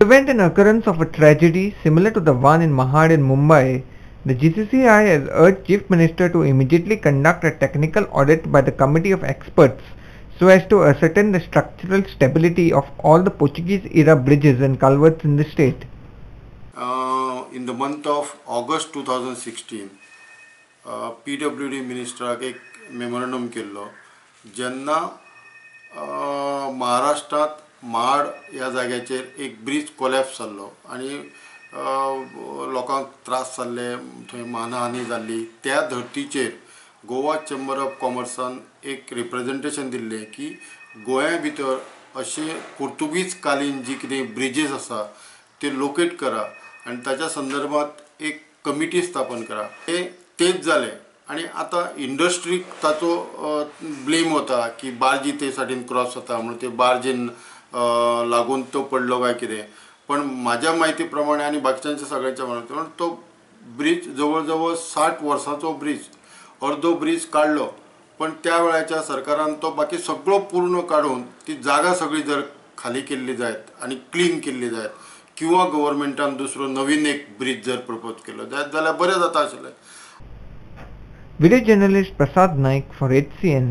To prevent an occurrence of a tragedy similar to the one in Mahad in Mumbai, the GCCI has urged Chief Minister to immediately conduct a technical audit by the committee of experts so as to ascertain the structural stability of all the Portuguese-era bridges and culverts in the state. In the month of August 2016, PWD Minister ke memorandum kello, janna Maharashtra माड ह्या जाग्याचेर एक bridge collapse जाल्लो आनी लोकांक त्रास जाल्ले थंय मानहानी जाल्ली त्या धर्तीचेर गोवा चेंबर ऑफ कॉमर्सान एक रिप्रेजेंटेशन दिल्लें की गोंया भितर अशे पोर्तुगीज कालीन जी कितें ब्रिजीस आसा ते लोकेट करा आनी ताच्या संदर्भात एक कमिटी स्थापन करा तेच जालें आनी आतां इंडस्ट्रीक ताचो ब्लेम वता की बार्जी ते सायडीन क्रॉस जाता म्हणून ते बार्जीन लागून तो पडलो काय कितें पण माझ्या माहिती प्रमाणे आनी बाकीच्यांच्या सगळ्यांच्या मनांतल्यान तो ब्रिज जवळ जवळ 60 वर्सांचो ब्रिज अर्दो ब्रिज काडलो पण त्या वेळाच्या सरकारान तो बाकी सगळो पूर्ण काडून ती जागा सगळी जर खाली केल्ली जायत आनी क्लीन केल्ली जायत किंवा गव्हर्नमेंटान दुसरो नवीन एक ब्रिज जर प्रपोज केलो जायत जाल्यार बरें जाता आशिल्लें. Video journalist Prasad Naik for HCN.